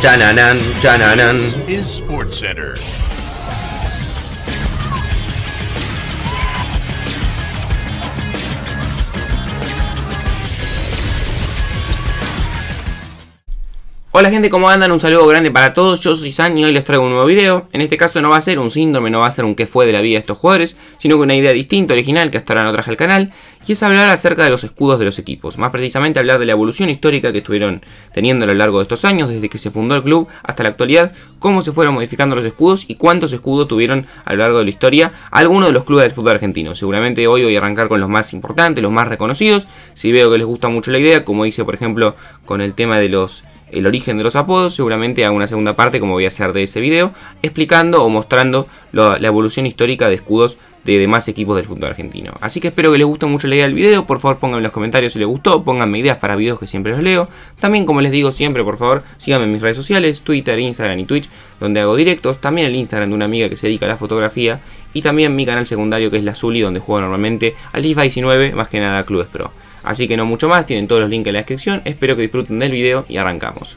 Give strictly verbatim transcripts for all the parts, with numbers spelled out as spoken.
Chananan, chananan. Is SportsCenter. Hola gente, ¿cómo andan? Un saludo grande para todos, yo soy San y hoy les traigo un nuevo video. En este caso no va a ser un síndrome, no va a ser un qué fue de la vida de estos jugadores, sino que una idea distinta, original, que hasta ahora no traje al canal, y es hablar acerca de los escudos de los equipos. Más precisamente hablar de la evolución histórica que estuvieron teniendo a lo largo de estos años, desde que se fundó el club hasta la actualidad, cómo se fueron modificando los escudos y cuántos escudos tuvieron a lo largo de la historia algunos de los clubes del fútbol argentino. Seguramente hoy voy a arrancar con los más importantes, los más reconocidos, si veo que les gusta mucho la idea, como hice por ejemplo con el tema de los... el origen de los apodos, seguramente hago una segunda parte como voy a hacer de ese video, explicando o mostrando lo, la evolución histórica de escudos de demás equipos del fútbol argentino. Así que espero que les guste mucho la idea del video, por favor pongan en los comentarios si les gustó, pónganme ideas para videos que siempre los leo. También, como les digo siempre, por favor síganme en mis redes sociales, Twitter, Instagram y Twitch, donde hago directos, también el Instagram de una amiga que se dedica a la fotografía y también mi canal secundario que es la Zuli, donde juego normalmente al FIFA diecinueve, más que nada a clubes pro. Así que no mucho más, tienen todos los links en la descripción, espero que disfruten del video y arrancamos.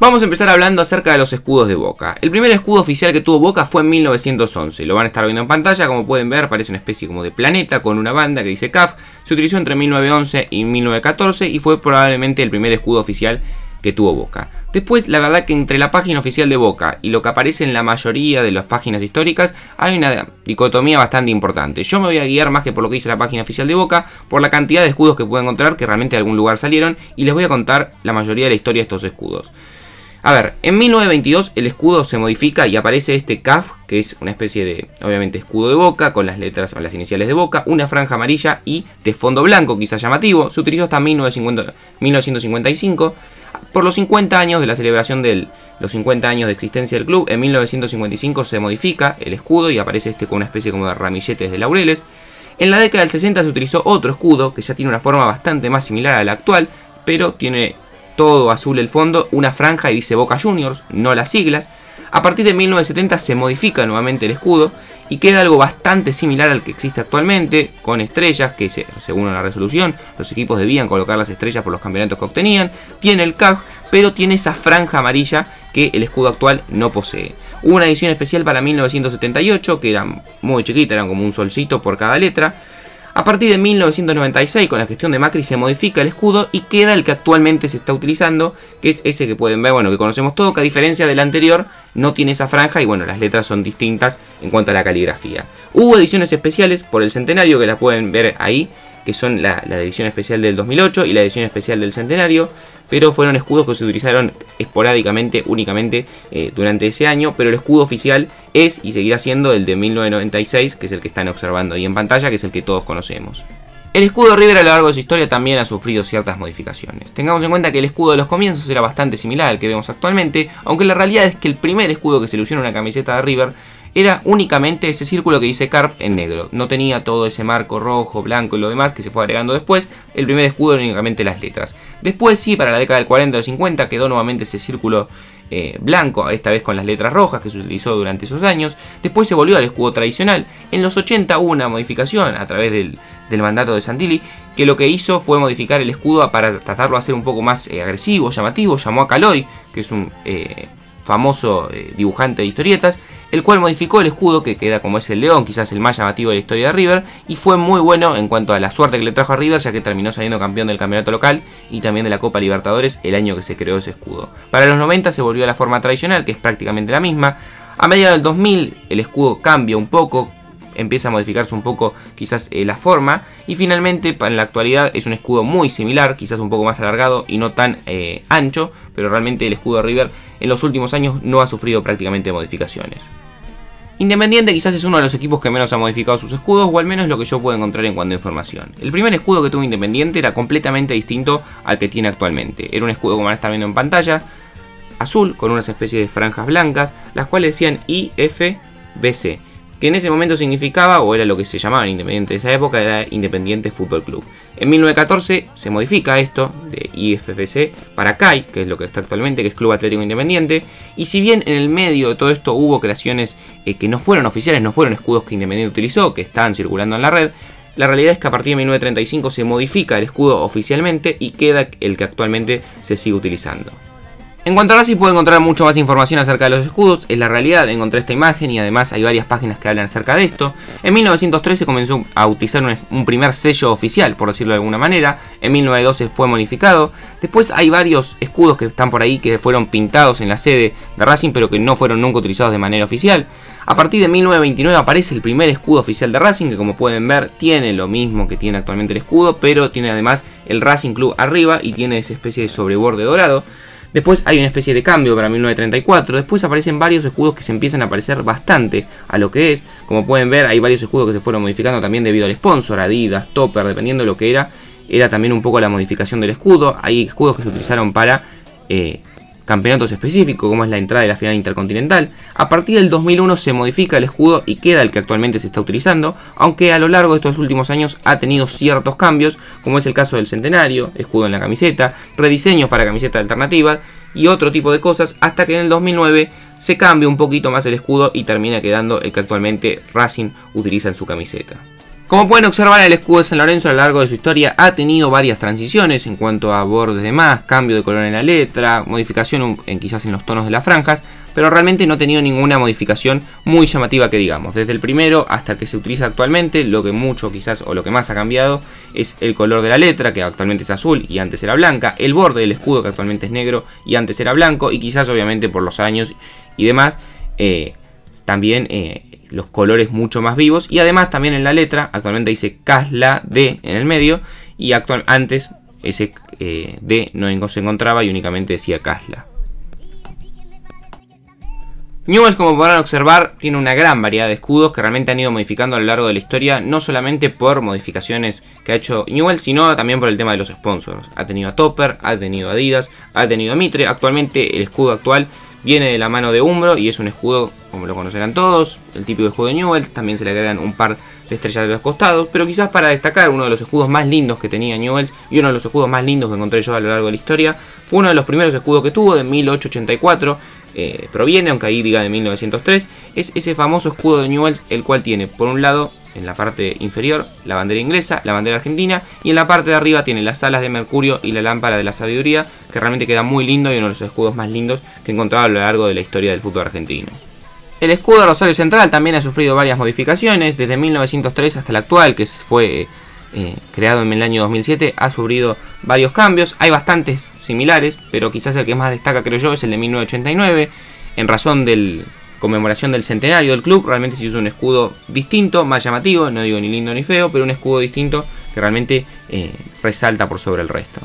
Vamos a empezar hablando acerca de los escudos de Boca. El primer escudo oficial que tuvo Boca fue en mil novecientos once, lo van a estar viendo en pantalla, como pueden ver parece una especie como de planeta con una banda que dice C A F, se utilizó entre mil novecientos once y mil novecientos catorce y fue probablemente el primer escudo oficial que tuvo Boca. Después, la verdad que entre la página oficial de Boca y lo que aparece en la mayoría de las páginas históricas hay una dicotomía bastante importante. Yo me voy a guiar más que por lo que dice la página oficial de Boca, por la cantidad de escudos que pude encontrar que realmente de algún lugar salieron, y les voy a contar la mayoría de la historia de estos escudos. A ver, en mil novecientos veintidós el escudo se modifica y aparece este C A F, que es una especie de, obviamente, escudo de Boca, con las letras o las iniciales de Boca, una franja amarilla y de fondo blanco, quizás llamativo. Se utilizó hasta mil novecientos cincuenta y cinco. Por los cincuenta años de la celebración de los cincuenta años de existencia del club, en mil novecientos cincuenta y cinco se modifica el escudo y aparece este con una especie como de ramilletes de laureles. En la década del sesenta se utilizó otro escudo, que ya tiene una forma bastante más similar a la actual, pero tiene todo azul el fondo, una franja y dice Boca Juniors, no las siglas. A partir de mil novecientos setenta se modifica nuevamente el escudo y queda algo bastante similar al que existe actualmente, con estrellas que, según la resolución, los equipos debían colocar las estrellas por los campeonatos que obtenían. Tiene el C A F, pero tiene esa franja amarilla que el escudo actual no posee. Hubo una edición especial para mil novecientos setenta y ocho, que era muy chiquita, eran como un solcito por cada letra. A partir de mil novecientos noventa y seis, con la gestión de Macri, se modifica el escudo y queda el que actualmente se está utilizando, que es ese que pueden ver, bueno, que conocemos todo, que a diferencia del anterior no tiene esa franja y bueno, las letras son distintas en cuanto a la caligrafía. Hubo ediciones especiales por el centenario, que las pueden ver ahí, que son la, la edición especial del dos mil ocho y la edición especial del centenario, pero fueron escudos que se utilizaron esporádicamente, únicamente eh, durante ese año, pero el escudo oficial es y seguirá siendo el de mil novecientos noventa y seis, que es el que están observando ahí en pantalla, que es el que todos conocemos. El escudo River a lo largo de su historia también ha sufrido ciertas modificaciones. Tengamos en cuenta que el escudo de los comienzos era bastante similar al que vemos actualmente, aunque la realidad es que el primer escudo que se lució en una camiseta de River era únicamente ese círculo que dice C A R P en negro. No tenía todo ese marco rojo, blanco y lo demás que se fue agregando después. El primer escudo era únicamente las letras. Después sí, para la década del cuarenta o del cincuenta quedó nuevamente ese círculo eh, blanco, esta vez con las letras rojas que se utilizó durante esos años. Después se volvió al escudo tradicional. En los ochenta hubo una modificación a través del, del mandato de Santilli, que lo que hizo fue modificar el escudo para tratarlo de hacer un poco más eh, agresivo, llamativo. Llamó a Caloy, que es un eh, famoso eh, dibujante de historietas, el cual modificó el escudo, que queda como es el león, quizás el más llamativo de la historia de River, y fue muy bueno en cuanto a la suerte que le trajo a River, ya que terminó saliendo campeón del campeonato local y también de la Copa Libertadores el año que se creó ese escudo. Para los noventa se volvió a la forma tradicional, que es prácticamente la misma. A mediados del dos mil el escudo cambia un poco, empieza a modificarse un poco quizás eh, la forma, y finalmente en la actualidad es un escudo muy similar, quizás un poco más alargado y no tan eh, ancho, pero realmente el escudo de River en los últimos años no ha sufrido prácticamente modificaciones. Independiente quizás es uno de los equipos que menos ha modificado sus escudos, o al menos lo que yo puedo encontrar en cuanto a información. El primer escudo que tuvo Independiente era completamente distinto al que tiene actualmente. Era un escudo, como van a estar viendo en pantalla, azul, con unas especies de franjas blancas, las cuales decían I F B C, que en ese momento significaba, o era lo que se llamaba Independiente de esa época, era Independiente Fútbol Club. En mil novecientos catorce se modifica esto de I F F C para C A I, que es lo que está actualmente, que es Club Atlético Independiente. Y si bien en el medio de todo esto hubo creaciones eh, que no fueron oficiales, no fueron escudos que Independiente utilizó, que están circulando en la red, la realidad es que a partir de mil novecientos treinta y cinco se modifica el escudo oficialmente y queda el que actualmente se sigue utilizando. En cuanto a Racing, puede encontrar mucho más información acerca de los escudos. En la realidad, encontré esta imagen y además hay varias páginas que hablan acerca de esto. En mil novecientos trece comenzó a utilizar un, un primer sello oficial, por decirlo de alguna manera. En mil novecientos doce fue modificado. Después hay varios escudos que están por ahí que fueron pintados en la sede de Racing, pero que no fueron nunca utilizados de manera oficial. A partir de mil novecientos veintinueve aparece el primer escudo oficial de Racing, que como pueden ver tiene lo mismo que tiene actualmente el escudo, pero tiene además el Racing Club arriba y tiene esa especie de sobreborde dorado. Después hay una especie de cambio para mil novecientos treinta y cuatro, después aparecen varios escudos que se empiezan a parecer bastante a lo que es. Como pueden ver, hay varios escudos que se fueron modificando también debido al sponsor, Adidas, Topper, dependiendo de lo que era. Era también un poco la modificación del escudo. Hay escudos que se utilizaron para eh, campeonatos específicos, como es la entrada de la final intercontinental. A partir del dos mil uno se modifica el escudo y queda el que actualmente se está utilizando, aunque a lo largo de estos últimos años ha tenido ciertos cambios, como es el caso del centenario, escudo en la camiseta, rediseños para camisetas alternativas y otro tipo de cosas, hasta que en el dos mil nueve se cambia un poquito más el escudo y termina quedando el que actualmente Racing utiliza en su camiseta. Como pueden observar, el escudo de San Lorenzo a lo largo de su historia ha tenido varias transiciones en cuanto a bordes de más, cambio de color en la letra, modificación en, quizás en los tonos de las franjas, pero realmente no ha tenido ninguna modificación muy llamativa que digamos. Desde el primero hasta el que se utiliza actualmente, lo que mucho quizás o lo que más ha cambiado es el color de la letra, que actualmente es azul y antes era blanca, el borde del escudo, que actualmente es negro y antes era blanco, y quizás obviamente por los años y demás, eh, también... Eh, los colores mucho más vivos, y además también en la letra actualmente dice Casla D en el medio, y actual, antes ese eh, D no se encontraba y únicamente decía Casla. Newell's, como podrán observar, tiene una gran variedad de escudos que realmente han ido modificando a lo largo de la historia, no solamente por modificaciones que ha hecho Newell's, sino también por el tema de los sponsors. Ha tenido a Topper, ha tenido a Adidas, ha tenido a Mitre. Actualmente el escudo actual viene de la mano de Umbro y es un escudo, como lo conocerán todos, el típico escudo de Newell's. También se le agregan un par de estrellas de los costados, pero quizás para destacar uno de los escudos más lindos que tenía Newell's y uno de los escudos más lindos que encontré yo a lo largo de la historia, fue uno de los primeros escudos que tuvo, de mil ochocientos ochenta y cuatro, eh, proviene, aunque ahí diga de mil novecientos tres, es ese famoso escudo de Newell's, el cual tiene por un lado, en la parte inferior, la bandera inglesa, la bandera argentina, y en la parte de arriba tiene las alas de Mercurio y la lámpara de la sabiduría, que realmente queda muy lindo y uno de los escudos más lindos que he encontrado a lo largo de la historia del fútbol argentino. El escudo de Rosario Central también ha sufrido varias modificaciones, desde mil novecientos tres hasta el actual, que fue eh, creado en el año dos mil siete, ha sufrido varios cambios. Hay bastantes similares, pero quizás el que más destaca, creo yo, es el de mil novecientos ochenta y nueve, en razón del... conmemoración del centenario del club. Realmente se hizo un escudo distinto, más llamativo, no digo ni lindo ni feo, pero un escudo distinto que realmente eh, resalta por sobre el resto.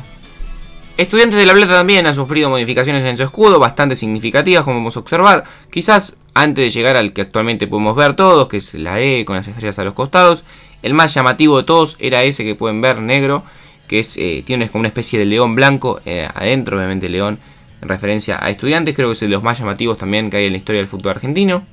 Estudiantes de la Plata también ha sufrido modificaciones en su escudo, bastante significativas como podemos observar. Quizás antes de llegar al que actualmente podemos ver todos, que es la E con las estrellas a los costados, el más llamativo de todos era ese que pueden ver negro, que es, eh, tiene como una especie de león blanco eh, adentro, obviamente león, en referencia a Estudiantes. Creo que es de los más llamativos también que hay en la historia del fútbol argentino.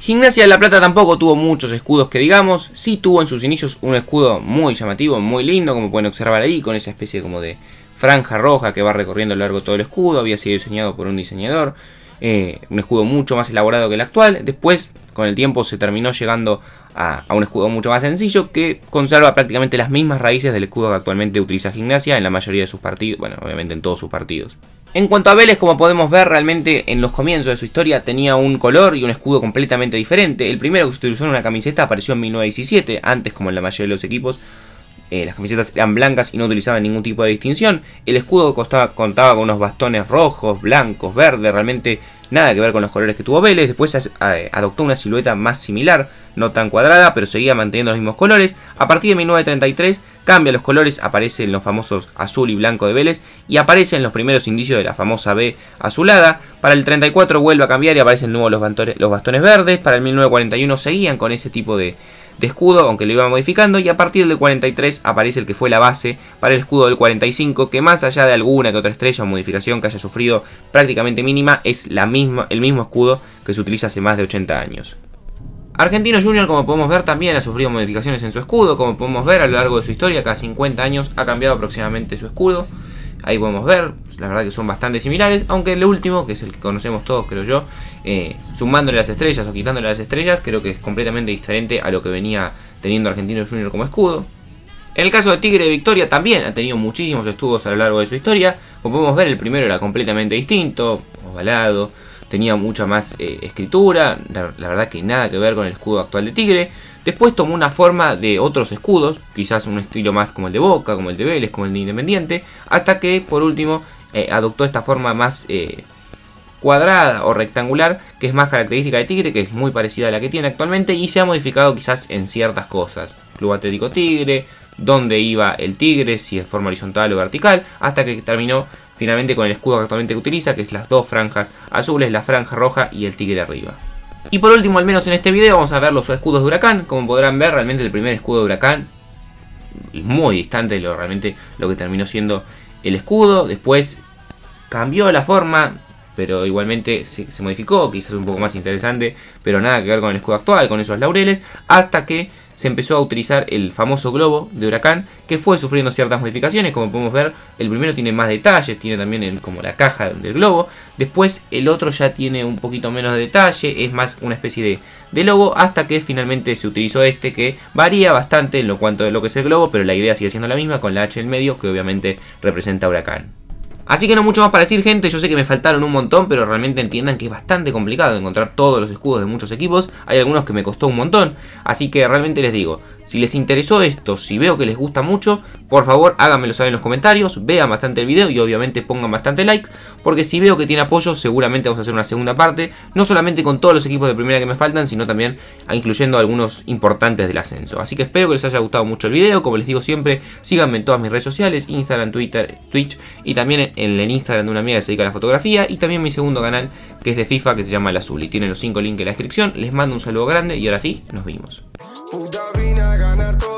Gimnasia de la Plata tampoco tuvo muchos escudos que digamos. Sí tuvo en sus inicios un escudo muy llamativo, muy lindo, como pueden observar ahí, con esa especie como de franja roja que va recorriendo a lo largo de todo el escudo. Había sido diseñado por un diseñador, eh, un escudo mucho más elaborado que el actual. Después, con el tiempo, se terminó llegando a, a un escudo mucho más sencillo, que conserva prácticamente las mismas raíces del escudo que actualmente utiliza Gimnasia en la mayoría de sus partidos, bueno, obviamente en todos sus partidos. En cuanto a Vélez, como podemos ver, realmente en los comienzos de su historia tenía un color y un escudo completamente diferente. El primero que se utilizó en una camiseta apareció en mil novecientos diecisiete, antes como en la mayoría de los equipos, eh, las camisetas eran blancas y no utilizaban ningún tipo de distinción. El escudo costaba, contaba con unos bastones rojos, blancos, verdes, realmente nada que ver con los colores que tuvo Vélez. Después eh, adoptó una silueta más similar, no tan cuadrada, pero seguía manteniendo los mismos colores. A partir de mil novecientos treinta y tres cambia los colores, aparecen los famosos azul y blanco de Vélez y aparecen los primeros indicios de la famosa B azulada. Para el treinta y cuatro vuelve a cambiar y aparecen de nuevo los bastones, los bastones verdes. Para el mil novecientos cuarenta y uno seguían con ese tipo de, de escudo, aunque lo iban modificando, y a partir del cuarenta y tres aparece el que fue la base para el escudo del cuarenta y cinco, que más allá de alguna que otra estrella o modificación que haya sufrido prácticamente mínima, es la misma, el mismo escudo que se utiliza hace más de ochenta años. Argentino Junior, como podemos ver, también ha sufrido modificaciones en su escudo. Como podemos ver, a lo largo de su historia, cada cincuenta años ha cambiado aproximadamente su escudo. Ahí podemos ver, la verdad que son bastante similares, aunque el último, que es el que conocemos todos, creo yo, eh, sumándole las estrellas o quitándole las estrellas, creo que es completamente diferente a lo que venía teniendo Argentino Junior como escudo. En el caso de Tigre de Victoria también ha tenido muchísimos escudos a lo largo de su historia. Como podemos ver, el primero era completamente distinto, ovalado, tenía mucha más eh, escritura, la, la verdad que nada que ver con el escudo actual de Tigre. Después tomó una forma de otros escudos, quizás un estilo más como el de Boca, como el de Vélez, como el de Independiente, hasta que por último eh, adoptó esta forma más eh, cuadrada o rectangular, que es más característica de Tigre, que es muy parecida a la que tiene actualmente, y se ha modificado quizás en ciertas cosas. Club Atlético Tigre, dónde iba el Tigre, si en forma horizontal o vertical, hasta que terminó finalmente con el escudo que actualmente utiliza, que es las dos franjas azules, la franja roja y el tigre arriba. Y por último, al menos en este video, vamos a ver los escudos de Huracán. Como podrán ver, realmente el primer escudo de Huracán muy distante de lo, realmente lo que terminó siendo el escudo. Después cambió la forma, pero igualmente se, se modificó, quizás un poco más interesante, pero nada que ver con el escudo actual, con esos laureles, hasta que se empezó a utilizar el famoso globo de Huracán, que fue sufriendo ciertas modificaciones. Como podemos ver, el primero tiene más detalles, tiene también el, como la caja del globo. Después el otro ya tiene un poquito menos de detalle, es más una especie de, de logo, hasta que finalmente se utilizó este, que varía bastante en lo cuanto a lo que es el globo, pero la idea sigue siendo la misma, con la H en el medio, que obviamente representa a Huracán. Así que no mucho más para decir, gente. Yo sé que me faltaron un montón, pero realmente entiendan que es bastante complicado encontrar todos los escudos de muchos equipos. Hay algunos que me costó un montón, así que realmente les digo, si les interesó esto, si veo que les gusta mucho, por favor háganmelo saber en los comentarios, vean bastante el video y obviamente pongan bastante likes, porque si veo que tiene apoyo, seguramente vamos a hacer una segunda parte, no solamente con todos los equipos de primera que me faltan, sino también incluyendo algunos importantes del ascenso. Así que espero que les haya gustado mucho el video. Como les digo siempre, síganme en todas mis redes sociales, Instagram, Twitter, Twitch, y también en el Instagram de una amiga que se dedica a la fotografía, y también mi segundo canal, que es de FIFA, que se llama El Zuli. Tienen los cinco links en la descripción. Les mando un saludo grande y ahora sí, nos vimos. Puta, vine a ganar todo.